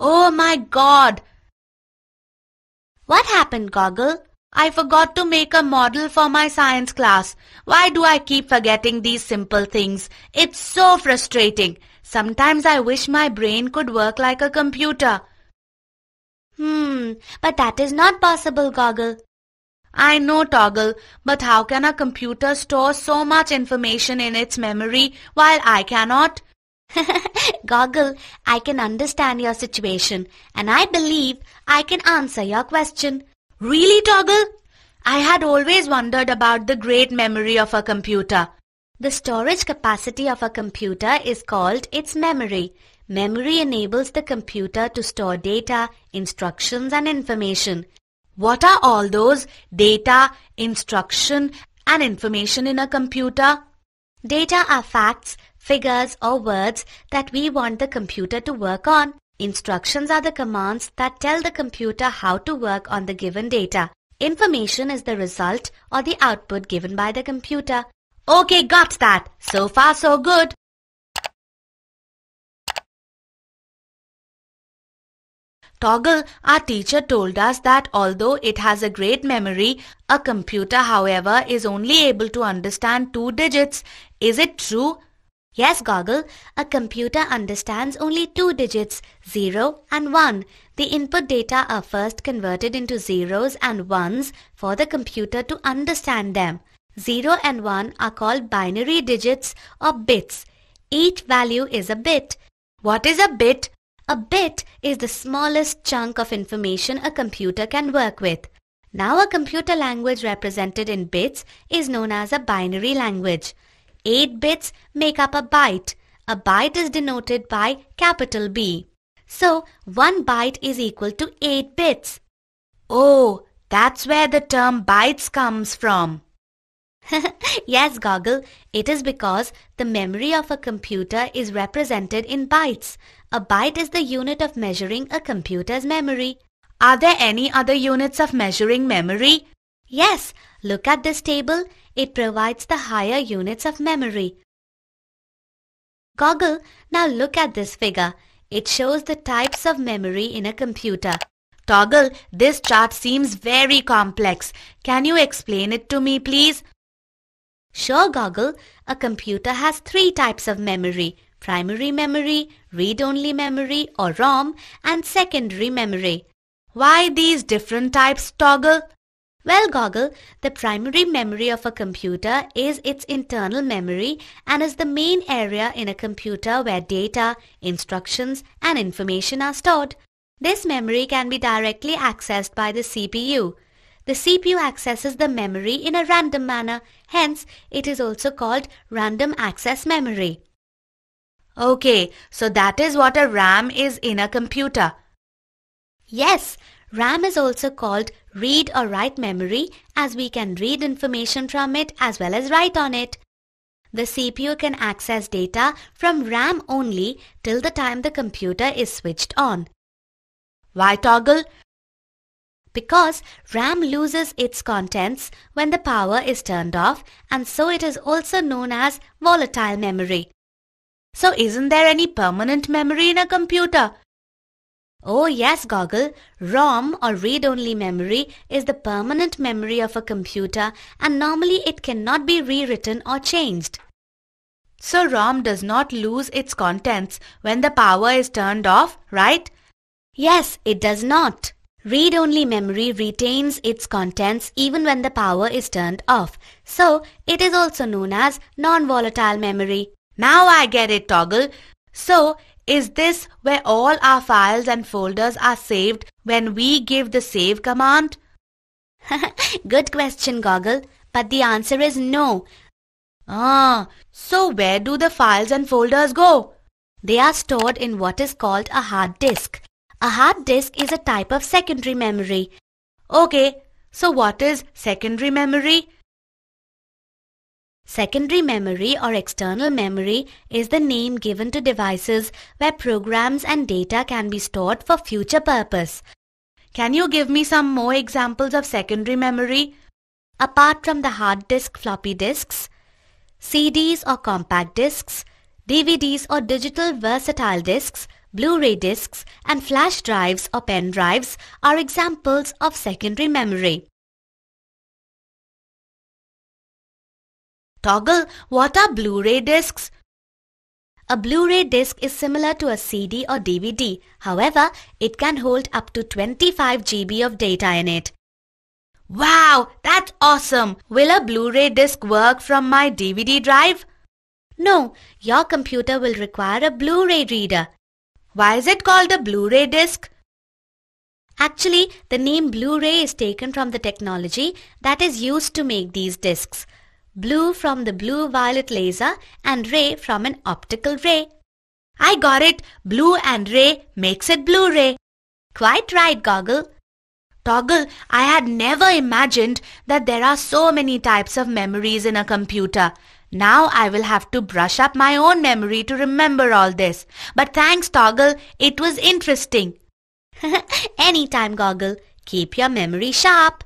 Oh my God! What happened, Goggle? I forgot to make a model for my science class. Why do I keep forgetting these simple things? It's so frustrating. Sometimes I wish my brain could work like a computer. But that is not possible, Goggle. I know, Toggle, but how can a computer store so much information in its memory while I cannot? Goggle, I can understand your situation and I believe I can answer your question. Really, Toggle? I had always wondered about the great memory of a computer. The storage capacity of a computer is called its memory. Memory enables the computer to store data, instructions and information. What are all those data, instruction and information in a computer? Data are facts, figures or words that we want the computer to work on. Instructions are the commands that tell the computer how to work on the given data. Information is the result or the output given by the computer. Okay, got that. So far, so good. Toggle, our teacher told us that although it has a great memory, a computer, however, is only able to understand 2 digits. Is it true? Yes, Goggle, a computer understands only 2 digits, 0 and 1. The input data are first converted into zeros and ones for the computer to understand them. 0 and 1 are called binary digits or bits. Each value is a bit. What is a bit? A bit is the smallest chunk of information a computer can work with. Now a computer language represented in bits is known as a binary language. 8 bits make up a byte. A byte is denoted by capital B. So 1 byte is equal to 8 bits. Oh, that's where the term bytes comes from. Yes, Goggle, it is because the memory of a computer is represented in bytes. A byte is the unit of measuring a computer's memory. Are there any other units of measuring memory? Yes, look at this table. It provides the higher units of memory. Goggle, now look at this figure. It shows the types of memory in a computer. Toggle, this chart seems very complex. Can you explain it to me, please? Sure, Goggle. A computer has 3 types of memory: primary memory, read-only memory or ROM, and secondary memory. Why these different types, Toggle? Well, Goggle, the primary memory of a computer is its internal memory and is the main area in a computer where data, instructions, and information are stored. This memory can be directly accessed by the CPU. The CPU accesses the memory in a random manner, hence it is also called random access memory. Okay, so that is what a RAM is in a computer. Yes, RAM is also called read or write memory as we can read information from it as well as write on it. The CPU can access data from RAM only till the time the computer is switched on. Why, Toggle? Because RAM loses its contents when the power is turned off, and so it is also known as volatile memory. So isn't there any permanent memory in a computer? Oh yes, Goggle. ROM or read-only memory is the permanent memory of a computer, and normally it cannot be rewritten or changed. So ROM does not lose its contents when the power is turned off, right? Yes, it does not. Read-only memory retains its contents even when the power is turned off. So, it is also known as non-volatile memory. Now I get it, Toggle. So, is this where all our files and folders are saved when we give the save command? Good question, Goggle. But the answer is no. So where do the files and folders go? They are stored in what is called a hard disk. A hard disk is a type of secondary memory. Okay, so what is secondary memory? Secondary memory or external memory is the name given to devices where programs and data can be stored for future purpose. Can you give me some more examples of secondary memory? Apart from the hard disk, floppy disks, CDs or compact disks, DVDs or digital versatile disks, Blu-ray discs and flash drives or pen drives are examples of secondary memory. Toggle, what are Blu-ray discs? A Blu-ray disc is similar to a CD or DVD. However, it can hold up to 25 GB of data in it. Wow, that's awesome! Will a Blu-ray disc work from my DVD drive? No, your computer will require a Blu-ray reader. Why is it called a Blu-ray disc? Actually, the name Blu-ray is taken from the technology that is used to make these discs. Blue from the blue-violet laser and ray from an optical ray. I got it! Blue and ray makes it Blu-ray. Quite right, Goggle. Toggle, I had never imagined that there are so many types of memories in a computer. Now I will have to brush up my own memory to remember all this. But thanks, Toggle. It was interesting. Anytime, Goggle. Keep your memory sharp.